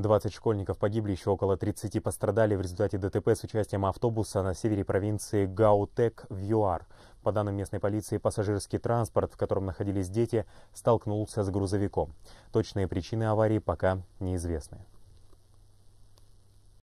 20 школьников погибли, еще около 30 пострадали в результате ДТП с участием автобуса на севере провинции Гаутенг в ЮАР. По данным местной полиции, пассажирский транспорт, в котором находились дети, столкнулся с грузовиком. Точные причины аварии пока неизвестны.